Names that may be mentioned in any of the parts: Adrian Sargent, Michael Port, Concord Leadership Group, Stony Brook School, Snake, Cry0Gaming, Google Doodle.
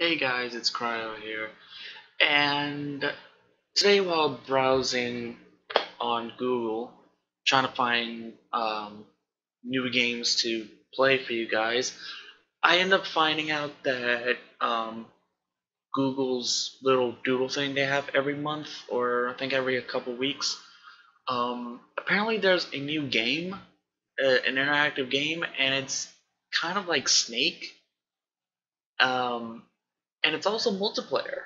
Hey guys, it's Cryo here, and today while browsing on Google, trying to find new games to play for you guys, I end up finding out that Google's little doodle thing they have every month, or I think every couple weeks, apparently there's a new game, an interactive game, and it's kind of like Snake. And it's also multiplayer.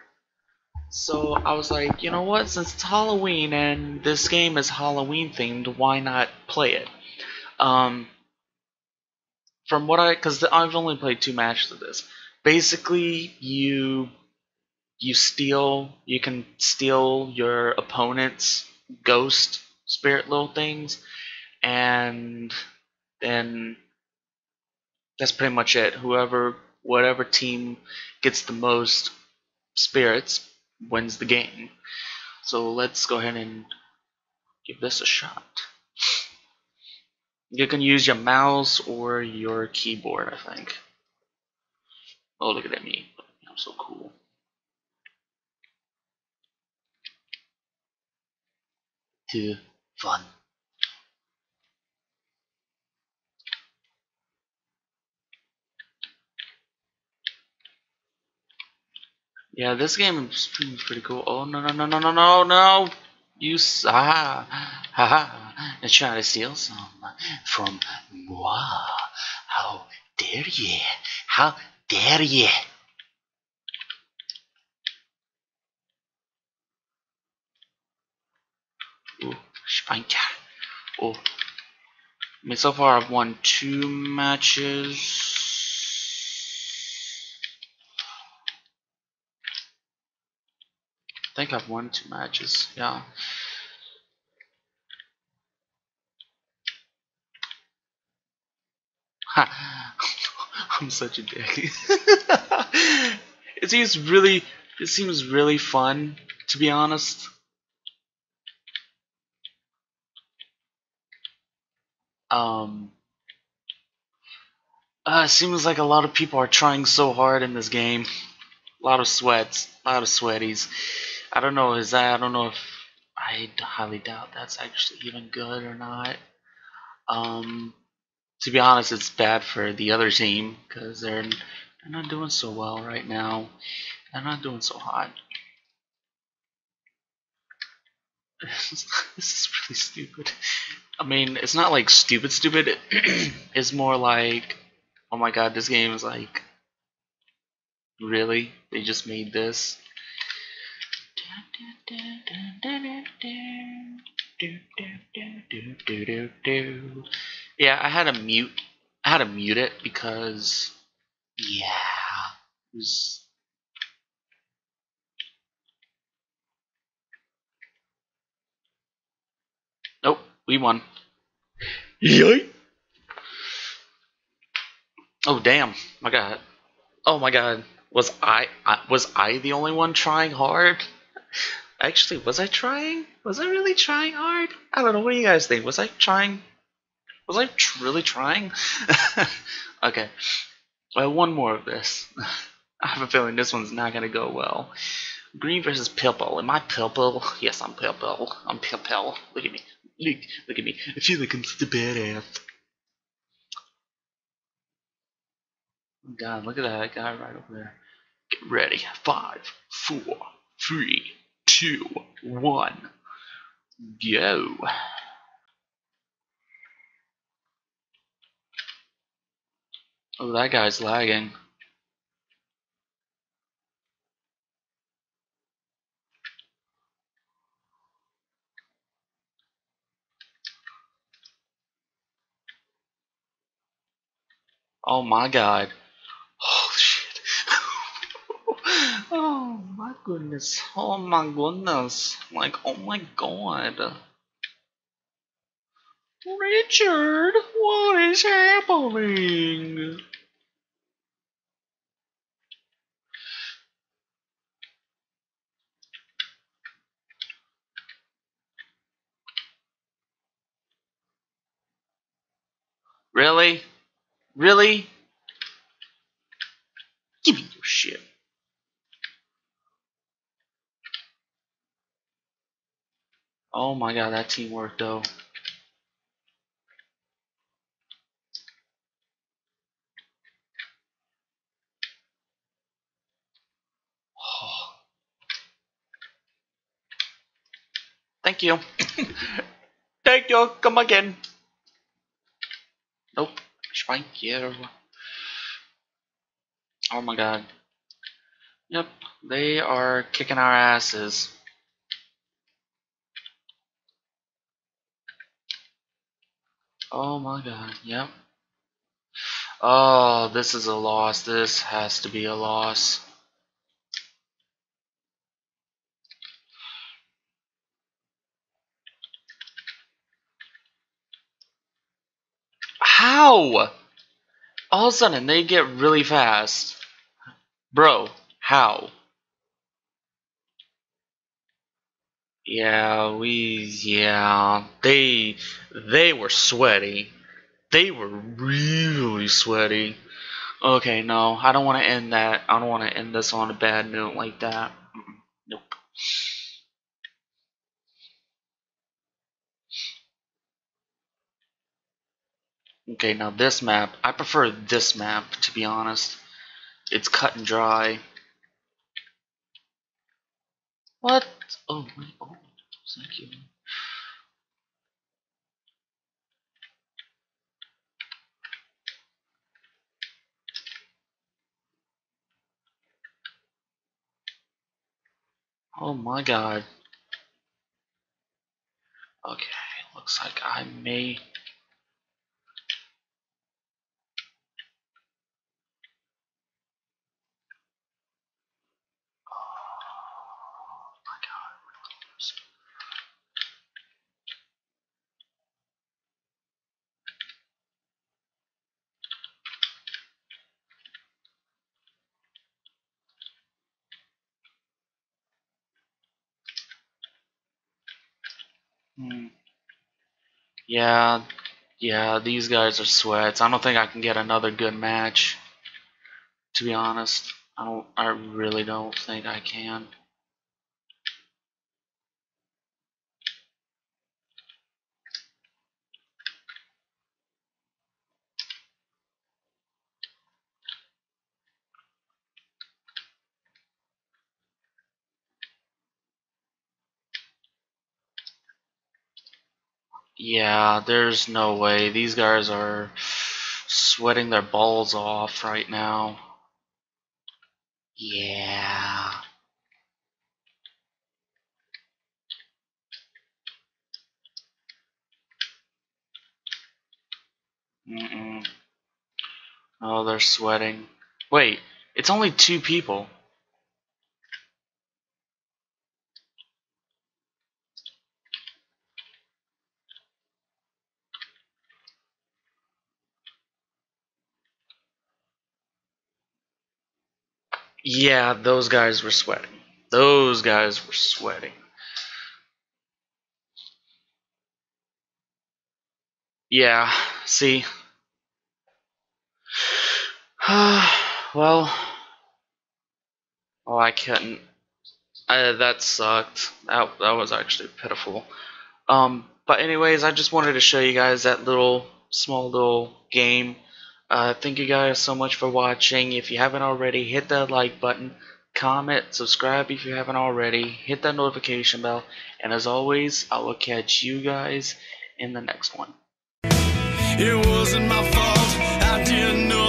So I was like, you know what, since it's Halloween and this game is Halloween themed, why not play it? Because I've only played 2 matches of this. Basically, you can steal your opponent's ghost spirit little things, and then that's pretty much it. Whatever team gets the most spirits wins the game. So let's go ahead and give this a shot. You can use your mouse or your keyboard, I think. Oh, look at me. I'm so cool. Too fun. Yeah, this game is pretty cool. Oh, no. And try to steal some from moi. How dare ye? How dare ye? Oh, Spanker. Oh. I mean, so far I've won 2 matches. I think I've won 2 matches, yeah. Ha! I'm such a dick. It seems really fun, to be honest. It seems like a lot of people are trying so hard in this game. A lot of sweats, a lot of sweaties. I don't know. I highly doubt that's actually even good or not. To be honest, it's bad for the other team because they're not doing so well right now. They're not doing so hot. This is really stupid. I mean, it's not like stupid. It's more like, oh my god, this game is like, really? They just made this? Yeah, I had to mute it because, yeah, it was. Nope, we won. Yay! Oh damn! My god! Oh my god! Was I the only one trying hard? Actually, was I trying? Was I really trying hard? I don't know. What do you guys think? Was I trying? Was I really trying? Okay. Well, one more of this. I have a feeling this one's not gonna go well. Green versus Purple. Am I Purple? Yes, I'm Purple. I'm Purple. Look at me. Look at me. I feel like I'm such a badass. God, look at that guy right over there. Get ready. 5, 4, 3, 2, 1, go. Oh, that guy's lagging. Oh my god. Oh shit. Oh my goodness. Oh my goodness. Like, oh my god. Richard, what is happening? Really? Really? Give me your shit. Oh my god, that teamwork though. Oh. Thank you. Thank you, come again. Nope, thank you. Oh my god. Yep, they are kicking our asses. Oh my god, yep. Oh, this is a loss. This has to be a loss. How? All of a sudden, they get really fast. Bro, how? Yeah, they were sweaty. They were really sweaty. Okay, no, I don't want to end that. I don't want to end this on a bad note like that. Nope. Okay, now this map, I prefer this map, to be honest. It's cut and dry. What? Oh, wait. Oh, thank you. Oh my god. Okay, looks like I may. Yeah, these guys are sweats. I don't think I can get another good match. To be honest, I really don't think I can. Yeah, there's no way. These guys are sweating their balls off right now. Yeah. Oh, they're sweating. Wait, it's only two people. Yeah, those guys were sweating. Those guys were sweating. Yeah, see? Well, oh, I couldn't. That sucked. That was actually pitiful. But anyways, I just wanted to show you guys that small little game. Thank you guys so much for watching. If you haven't already, hit that like button, comment, subscribe if you haven't already, hit that notification bell, and as always, I will catch you guys in the next one. It wasn't my fault, I didn't know.